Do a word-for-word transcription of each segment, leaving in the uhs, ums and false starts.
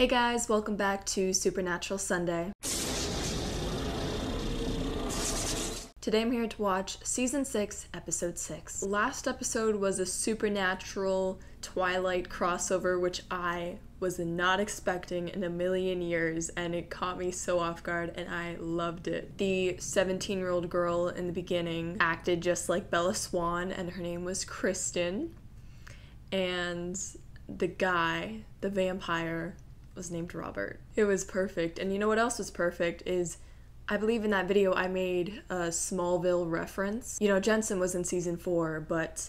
Hey guys, welcome back to Supernatural Sunday. Today I'm here to watch Season six, Episode six. Last episode was a Supernatural Twilight crossover, which I was not expecting in a million years, and it caught me so off guard, and I loved it. The seventeen-year-old girl in the beginning acted just like Bella Swan, and her name was Kristen, and the guy, the vampire, was named Robert. It was perfect. And you know what else was perfect is, I believe in that video I made a Smallville reference. You know, Jensen was in season four, but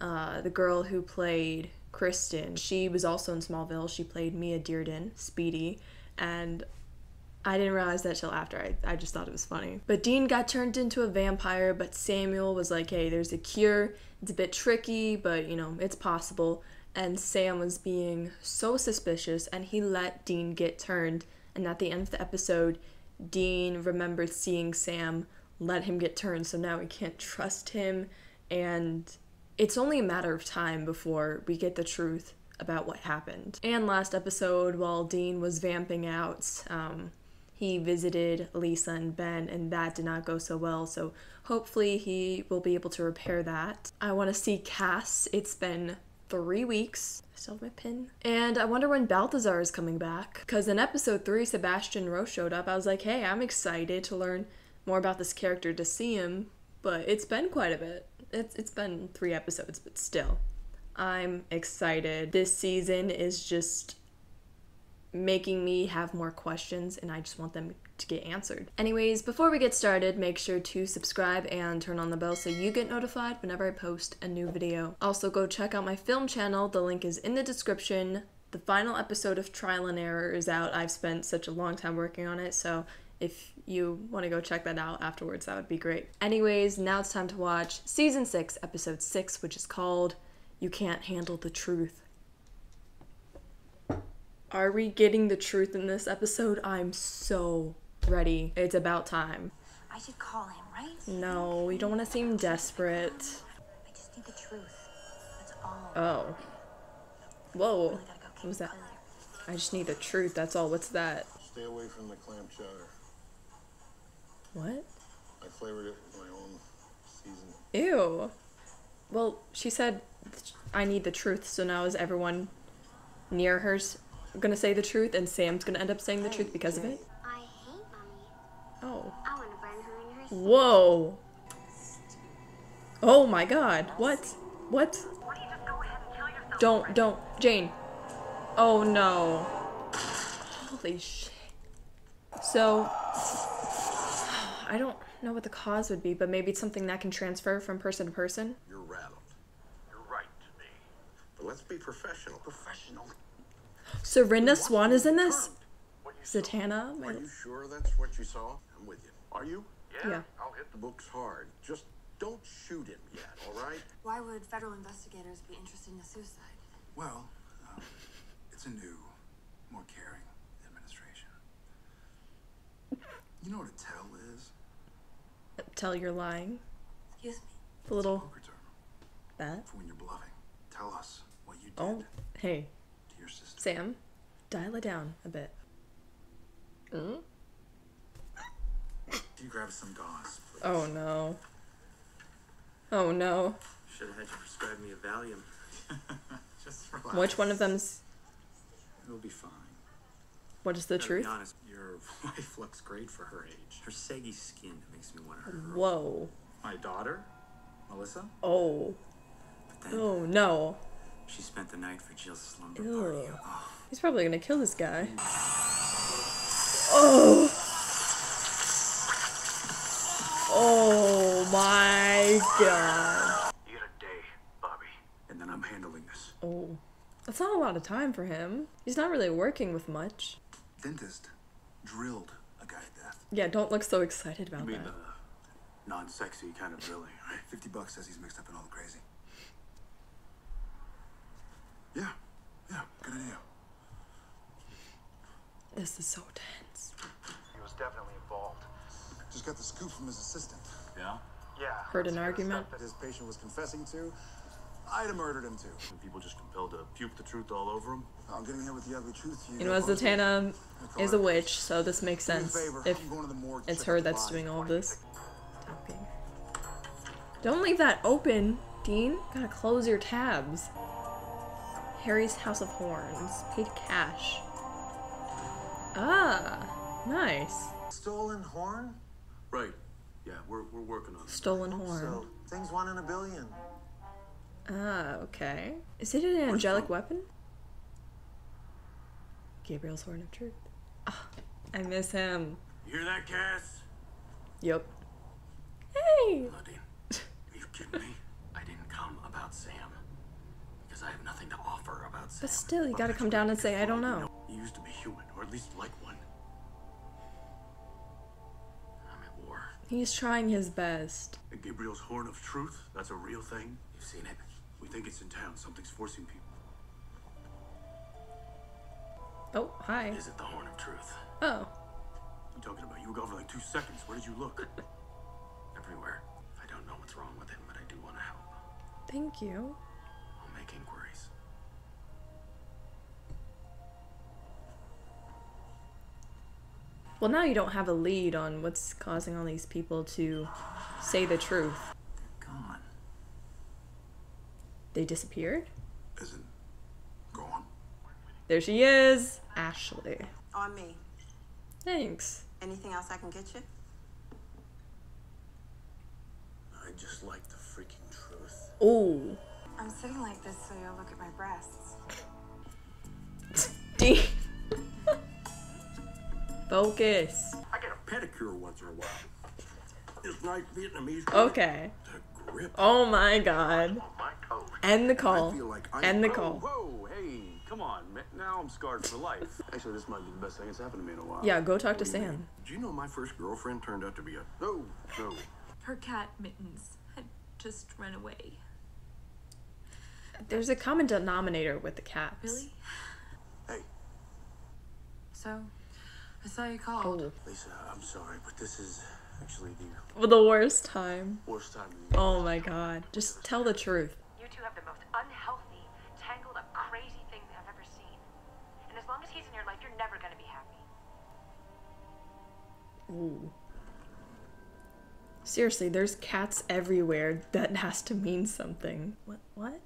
uh, the girl who played Kristen, she was also in Smallville. She played Mia Dearden, Speedy, and I didn't realize that till after. I, I just thought it was funny. But Dean got turned into a vampire, but Samuel was like, hey, there's a cure. It's a bit tricky, but you know, it's possible. And Sam was being so suspicious, and he let Dean get turned, and at the end of the episode Dean remembered seeing Sam let him get turned, so now we can't trust him, and it's only a matter of time before we get the truth about what happened. And last episode, while Dean was vamping out, um, he visited Lisa and Ben, and that did not go so well, so hopefully he will be able to repair that. I want to see Cass. It's been three weeks. I still have my pin. And I wonder when Balthazar is coming back, because in episode three, Sebastian Rowe showed up. I was like, hey, I'm excited to learn more about this character, to see him, but it's been quite a bit. It's, it's been three episodes, but still, I'm excited. This season is just making me have more questions, and I just want them to get answered. Anyways, before we get started, make sure to subscribe and turn on the bell so you get notified whenever I post a new video. Also, go check out my film channel. The link is in the description. The final episode of Trial and Error is out. I've spent such a long time working on it, so if you want to go check that out afterwards, that would be great. Anyways, now it's time to watch Season six, Episode six, which is called You Can't Handle the Truth. Are we getting the truth in this episode? I'm so ready. It's about time. I should call him, right? No, we don't want to seem desperate. I just need the truth. That's all. Oh. Whoa. What was that? I just need the truth. That's all. What's that? Stay away from the clam chowder. What? I flavored it with my own seasoning. Ew. Well, she said, I need the truth, so now is everyone near hers gonna say the truth, and Sam's gonna end up saying the truth because of it? I hate Mommy. Oh. I wanna burn her in her sleep. Whoa. Oh my god. What? What? Why don't you just go ahead and kill yourself? Don't, don't. Jane. Oh no. Holy shit. So, I don't know what the cause would be, but maybe it's something that can transfer from person to person. You're rattled. You're right to me. But let's be professional. Professional. Serinda Swan is in this? Zatanna? Are you sure that's what you saw? I'm with you. Are you? Yeah. yeah. I'll hit the books hard. Just don't shoot him yet, all right? Why would federal investigators be interested in a suicide? Well, um, it's a new, more caring administration. You know what a tell is? Tell you're lying. Excuse me. The little... That? For when you're bluffing. Tell us what you did. Oh, hey. Sam, dial it down a bit. Mm? Can you grab some gauze, please? Oh no. Oh no. Should have had you prescribe me a Valium. Just relax. Which one of them's... It'll be fine. What is the truth? To be honest, your wife looks great for her age. Her saggy skin makes me want to hurt her. Whoa. My daughter, Melissa? Oh. But then, oh no. She spent the night for Jill's slumber party. Oh. He's probably gonna kill this guy. Oh! Oh my god. You got a day, Bobby, and then I'm handling this. Oh. That's not a lot of time for him. He's not really working with much. Dentist drilled a guy to death. Yeah, don't look so excited about that. You mean that. The non-sexy kind of drilling, right? fifty bucks says he's mixed up in all the crazy. Yeah, yeah, good idea. This is so tense. He was definitely involved. Just got the scoop from his assistant. Yeah? Yeah. Heard an argument. That his patient was confessing to. I'd have murdered him too. And people just compelled to puke the truth all over him. I'm getting here with the ugly truth. You, you know, Zatanna is a witch, so this makes sense if it's her that's doing all this. Tapping. Don't leave that open, Dean. Gotta close your tabs. Harry's House of Horns. Paid cash. Ah, nice. Stolen horn? Right. Yeah, we're, we're working on it. Stolen horn. So, things one in a billion. Ah, okay. Is it an angelic weapon? Gabriel's Horn of Truth. Ah, oh, I miss him. You hear that, Cass? Yep. Hey! Bloody. Are you kidding me? I didn't come about Sam. Because I have nothing to offer about Sam. But still, you gotta come down and say, I don't know. He used to be human, or at least like one. I'm at war. He's trying his best. And Gabriel's Horn of Truth? That's a real thing? You've seen it. We think it's in town. Something's forcing people. Oh, hi. Is it the Horn of Truth? Oh. What are you talking about? You were gone for like two seconds. Where did you look? Everywhere. I don't know what's wrong with him, but I do want to help. Thank you. I'll make inquiries. Well, now you don't have a lead on what's causing all these people to say the truth. They're gone. They disappeared? Isn't gone. There she is! Ashley. On me. Thanks. Anything else I can get you? I just like the freaking truth. Oh. I'm sitting like this so you'll look at my breasts. Dean. Focus. I got a pedicure once in a while. It's like Vietnamese. Okay. Grip. Oh my god. End the call. Like End the whoa, call. Whoa, hey, come on. Now I'm scarred for life. Actually, this might be the best thing that's happened to me in a while. Yeah, go talk what to do Sam. Do you know my first girlfriend turned out to be a... No, no. Her cat Mittens had just run away. There's a common denominator with the cats. Really? Hey. So, I saw you called. Oh. Lisa, I'm sorry, but this is... Actually, the, the worst time. Worst time. Oh my god. Just tell the truth. You two have the most unhealthy, tangled up, crazy thing I've ever seen. And as long as he's in your life, you're never gonna be happy. Ooh. Seriously, there's cats everywhere. That has to mean something. What? What?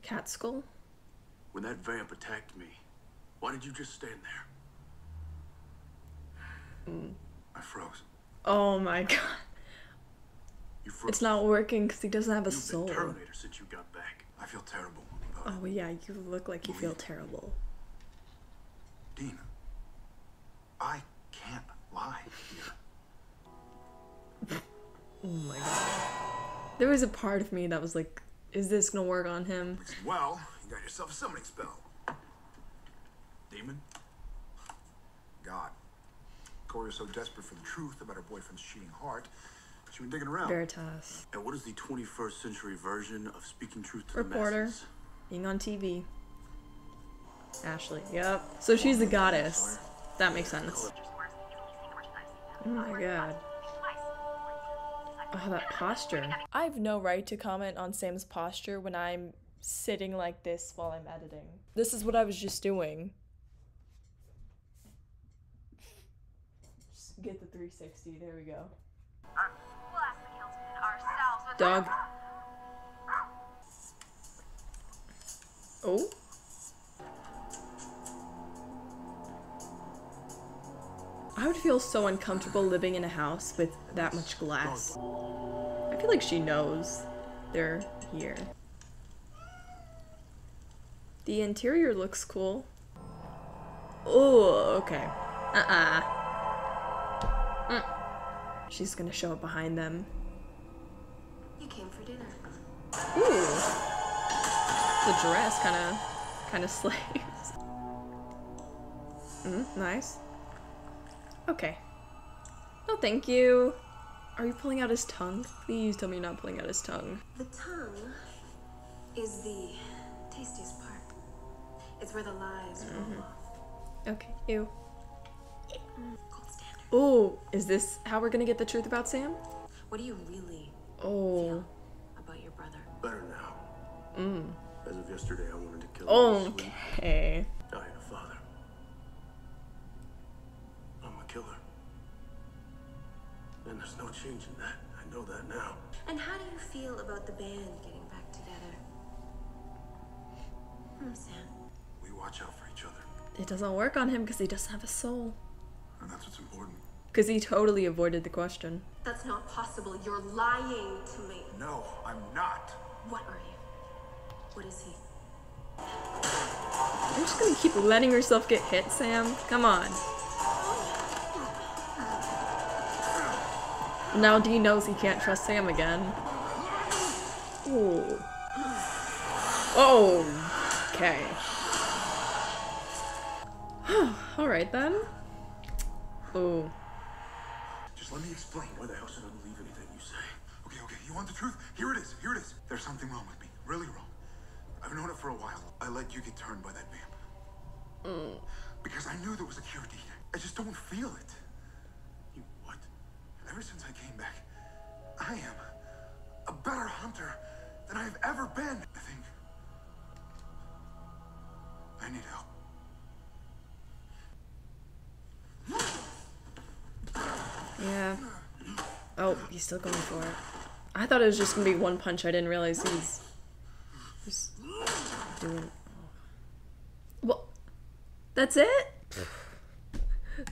Cat skull? When that vamp attacked me, why did you just stand there? Mm. I froze. Oh my god. You froze. It's not working because he doesn't have a You've soul. Been Terminator since you got back. I feel terrible. Oh yeah, you look like you feel terrible. Dean, I can't lie here. Oh my god. There was a part of me that was like, is this gonna work on him? Well, you got yourself a summoning spell. Demon? God. Corey was so desperate for the truth about her boyfriend's cheating heart, she was digging around. Veritas. And what is the twenty-first century version of speaking truth to Reporter. the masses? Being on T V. Ashley. Yep. So she's the goddess. That makes sense. Oh my god. Oh, that posture. I have no right to comment on Sam's posture when I'm sitting like this while I'm editing. This is what I was just doing. Get the three sixty. There we go. Dog. Oh. I would feel so uncomfortable living in a house with that much glass. I feel like she knows they're here. The interior looks cool. Oh, okay. Uh-uh. Mm. She's gonna show up behind them. You came for dinner. Ooh. The dress kinda kinda slays. Mm, nice. Okay. No thank you. Are you pulling out his tongue? Please tell me you're not pulling out his tongue. The tongue is the tastiest part. It's where the lies mm-hmm. roll off. Okay, ew. Mm. Oh, is this how we're gonna get the truth about Sam? What do you really oh. feel about your brother? Better Mm. As of yesterday, I wanted to kill him. Okay. I had a father. I'm a killer. And there's no change in that. I know that now. And how do you feel about the band getting back together? Hmm, Sam. We watch out for each other. It doesn't work on him because he doesn't have a soul. And that's what's important. Because he totally avoided the question. That's not possible. You're lying to me. No, I'm not. What are you? What is he? You're just gonna keep letting yourself get hit, Sam. Come on. Now Dean knows he can't trust Sam again. Ooh. Oh. Okay. Alright then. Ooh. Just let me explain. Why the hell should I believe anything you say? Okay, okay. You want the truth? Here it is. Here it is. There's something wrong with me. Really wrong. I've known it for a while. I let you get turned by that vamp. Mm. Because I knew there was a cure, Dean. I just don't feel it. You what? Ever since I came back, I am a better hunter than I've ever been. I think I need help. Yeah. Oh, he's still going for it. I thought it was just gonna be one punch. I didn't realize he's just doing. Well, that's it?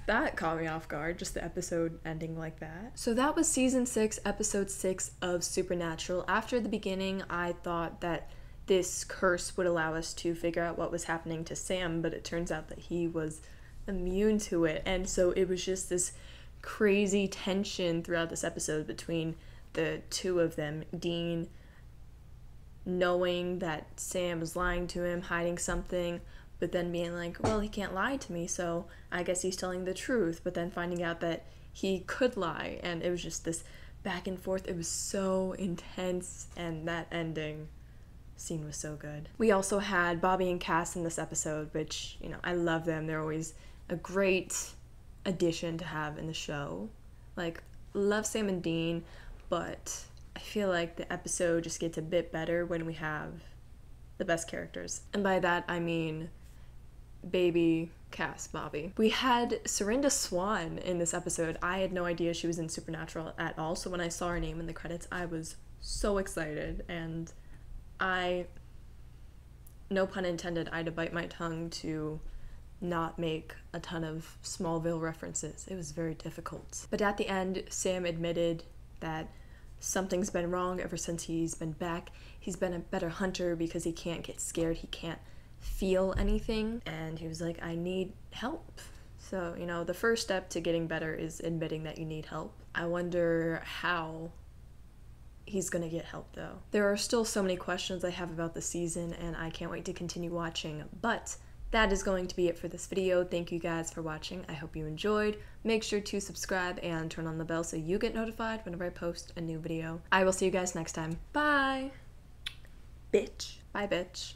That caught me off guard, just the episode ending like that. So that was season six, episode six of Supernatural. After the beginning, I thought that this curse would allow us to figure out what was happening to Sam, but it turns out that he was immune to it. And so it was just this crazy tension throughout this episode between the two of them. Dean knowing that Sam was lying to him, hiding something, but then being like, well, he can't lie to me, so I guess he's telling the truth, but then finding out that he could lie, and it was just this back and forth. It was so intense, and that ending scene was so good. We also had Bobby and Cass in this episode, which, you know, I love them. They're always a great addition to have in the show. Like, love Sam and Dean, but I feel like the episode just gets a bit better when we have the best characters. And by that, I mean baby Cass Bobby. We had Serinda Swan in this episode. I had no idea she was in Supernatural at all, so when I saw her name in the credits, I was so excited, and I, no pun intended, I had to bite my tongue to not make a ton of Smallville references. It was very difficult. But at the end, Sam admitted that something's been wrong ever since he's been back. He's been a better hunter because he can't get scared, he can't feel anything, and he was like, I need help. So, you know, the first step to getting better is admitting that you need help. I wonder how he's gonna get help, though. There are still so many questions I have about the season, and I can't wait to continue watching, but that is going to be it for this video. Thank you guys for watching. I hope you enjoyed. Make sure to subscribe and turn on the bell so you get notified whenever I post a new video. I will see you guys next time. Bye! Bitch. Bye, bitch.